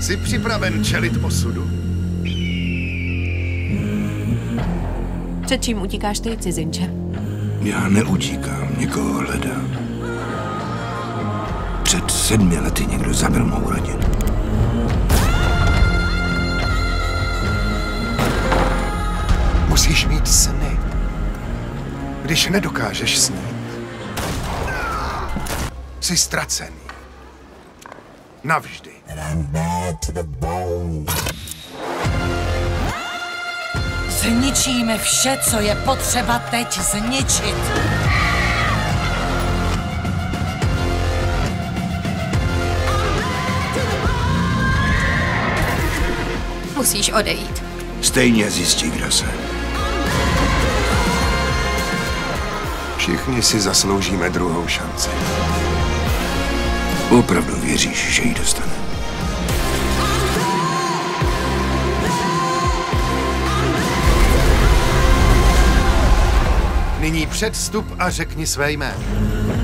Jsi připraven čelit osudu? Před čím utíkáš ty, cizinče? Já neutíkám, někoho hledám. Před 7 lety někdo zabil mou rodinu. Musíš mít sny. Když nedokážeš snít, jsi ztracený. Navždy. Zničíme vše, co je potřeba teď zničit. Musíš odejít. Stejně zjistí, kdo jsem. Všichni si zasloužíme druhou šanci. Opravdu věříš, že ji dostaneme? Nyní předstup a řekni své jméno.